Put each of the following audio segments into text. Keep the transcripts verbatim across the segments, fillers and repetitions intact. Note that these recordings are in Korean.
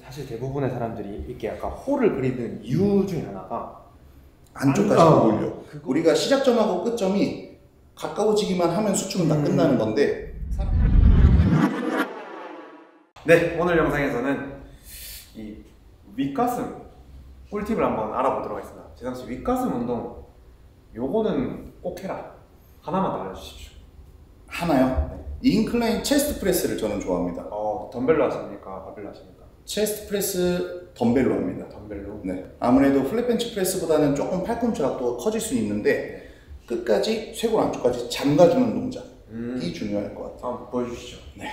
사실 대부분의 사람들이 이렇게 약간 홀을 그리는 이유 중에 하나가 안쪽까지 올려. 우리가 시작점하고 끝점이 가까워지기만 하면 수축은 다 음. 끝나는 건데. 네, 오늘 영상에서는 이 윗가슴 꿀팁을 한번 알아보도록 하겠습니다. 재상 씨, 윗가슴 운동 요거는 꼭 해라. 하나만 더 알려주십시오. 하나요? 네. 인클라인 체스트 프레스를 저는 좋아합니다. 어, 덤벨로 하십니까? 바벨로 하십니까? 체스트 프레스 덤벨로 합니다. 덤벨로? 네. 아무래도 플랫벤치 프레스보다는 조금 팔꿈치가 또 커질 수 있는데 끝까지 쇄골 안쪽까지 잠가주는 동작이 음. 중요할 것 같아요. 한번 보여주시죠. 네.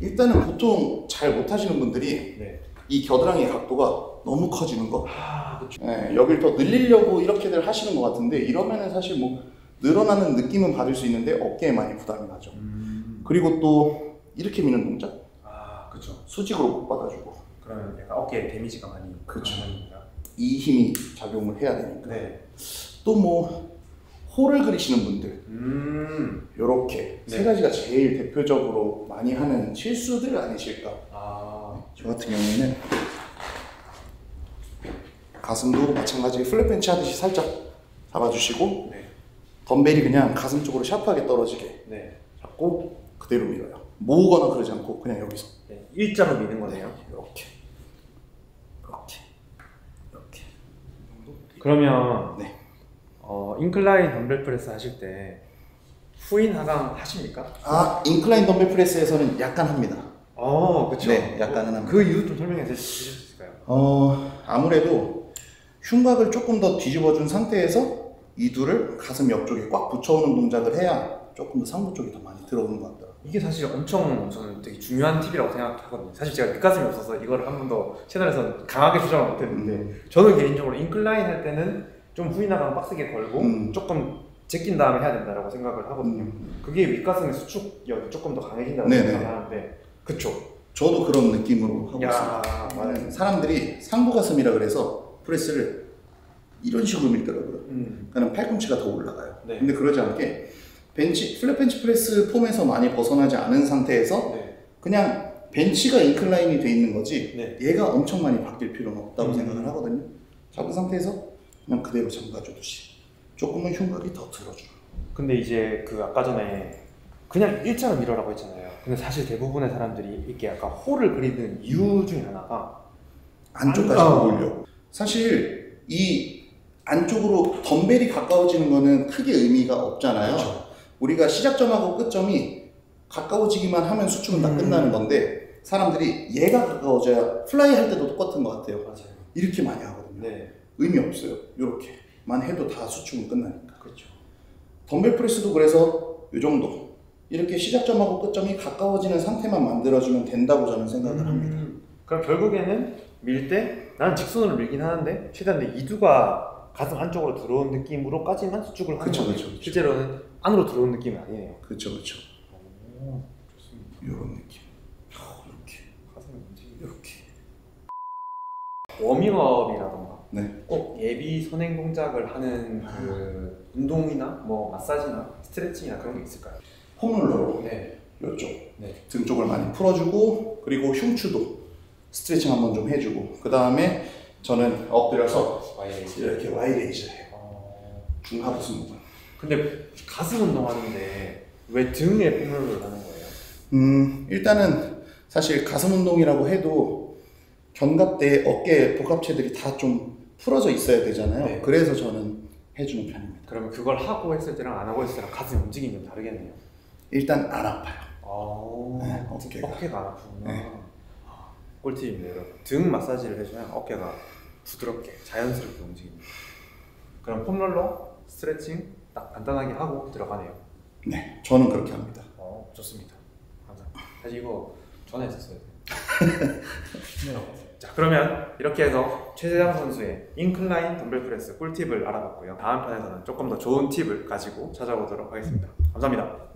일단은 보통 잘 못하시는 분들이 네. 이 겨드랑이의 각도가 너무 커지는 거. 아, 그렇죠. 네, 여기를 더 늘리려고 이렇게들 하시는 것 같은데 이러면은 사실 뭐 늘어나는 느낌은 받을 수 있는데 어깨에 많이 부담이 가죠. 음. 그리고 또 이렇게 미는 동작. 아, 그렇죠. 수직으로 못 받아주고. 그러면 약간 어깨에 데미지가 많이. 그렇죠. 이 힘이 작용을 해야 되니까. 네. 또 뭐 홀을 그리시는 분들. 음. 요렇게 네. 세 가지가 제일 대표적으로 많이 하는 실수들 아니실까. 아. 저 같은 경우에는 가슴도 마찬가지로 플랫 벤치 하듯이 살짝 잡아주시고. 네. 덤벨이 그냥 가슴 쪽으로 샤프하게 떨어지게 네. 잡고 그대로 밀어요. 모으거나 그러지 않고 그냥 여기서 네. 일자로 미는 거네요. 네. 이렇게 이렇게 이렇게. 그러면 네. 어, 인클라인 덤벨 프레스 하실 때 후인 하강 하십니까? 아, 인클라인 덤벨 프레스에서는 약간 합니다. 어, 그렇죠. 네, 약간은 합니다. 그 이유 좀 설명해 주실 수 있을까요? 어, 아무래도 흉곽을 조금 더 뒤집어준 상태에서 이두를 가슴 옆쪽에 꽉 붙여오는 동작을 해야 조금 더 상부 쪽이 더 많이 들어오는 것 같더라고요. 이게 사실 엄청 저는 되게 중요한 팁이라고 생각하거든요. 사실 제가 윗가슴이 없어서 이걸 한 번 더 채널에서 강하게 수정을 못했는데 음. 저는 개인적으로 인클라인 할 때는 좀 후이나가면 빡세게 걸고 음. 조금 제낀 다음에 해야 된다고 생각을 하거든요. 음. 그게 윗가슴의 수축력이 조금 더 강해진다고 생각을 하는데 그쵸? 저도 그런 느낌으로 하고 야, 있습니다. 맞아요. 사람들이 상부가슴이라 그래서 프레스를 이런 식으로 밀더라고요. 음. 그러니까 팔꿈치가 더 올라가요. 네. 근데 그러지 않게 벤치, 플랫 벤치 프레스 폼에서 많이 벗어나지 않은 상태에서 네. 그냥 벤치가 인클라인이 돼 있는 거지 네. 얘가 엄청 많이 바뀔 필요는 없다고 음. 생각을 하거든요. 잡은 상태에서 그냥 그대로 잠가주듯이 조금은 흉곽이 더 들어줘요. 근데 이제 그 아까 전에 그냥 일자로 밀어라고 했잖아요. 근데 사실 대부분의 사람들이 이렇게 약간 홀을 그리는 이유 중에 하나가 안쪽까지 올려. 사실 이 안쪽으로 덤벨이 가까워지는 거는 크게 의미가 없잖아요. 그렇죠. 우리가 시작점하고 끝점이 가까워지기만 하면 수축은 다 음. 끝나는 건데 사람들이 얘가 가까워져야 플라이 할 때도 똑같은 것 같아요. 맞아요. 이렇게 많이 하거든요. 네. 의미 없어요. 이렇게만 해도 다 수축은 끝나니까. 그렇죠. 덤벨 프레스도 그래서 이 정도 이렇게 시작점하고 끝점이 가까워지는 상태만 만들어주면 된다고 저는 생각을 음. 합니다. 그럼 결국에는 밀 때 나는 직선으로 밀긴 하는데 최대한 내 이두가 가슴 안쪽으로 들어온 느낌으로까지만 수축을 하는 거죠. 실제로는 안으로 들어온 느낌은 아니에요. 그렇죠, 그렇죠. 좋습니다. 이런 느낌. 이렇게 가슴 움직이 이렇게. 워밍업이라던가 네. 꼭 예비 선행 동작을 하는 그 운동이나 뭐 마사지나 스트레칭이나 그런 게 있을까요? 폼롤러. 네. 이쪽. 네. 등 쪽을 많이 풀어주고 그리고 흉추도 스트레칭 한번 좀 해주고 그 다음에. 저는 엎드려서 이렇게 와이레이즈를 해요. 어... 중하부 승모근. 근데 가슴 운동하는데 왜 등에 폼롤러를 하는 거예요? 음, 일단은 사실 가슴 운동이라고 해도 견갑대, 어깨, 복합체들이 다 좀 풀어져 있어야 되잖아요. 네. 그래서 저는 해주는 편입니다. 그러면 그걸 하고 했을 때랑 안 하고 했을 때랑 가슴 움직임이 좀 다르겠네요? 일단 안 아파요. 어... 네, 어깨가. 어깨가 안 아프구나. 네. 꿀팁입니다, 여러분. 등 마사지를 해주면 어깨가 부드럽게 자연스럽게 움직입니다. 그럼 폼롤러, 스트레칭 딱 간단하게 하고 들어가네요. 네, 저는 그렇게 합니다. 어, 좋습니다. 감사합니다. 사실 이거 전화했었어요. 자, 그러면 이렇게 해서 최재상 선수의 인클라인 덤벨 프레스 꿀팁을 알아봤고요. 다음 편에서는 조금 더 좋은 팁을 가지고 찾아오도록 하겠습니다. 감사합니다.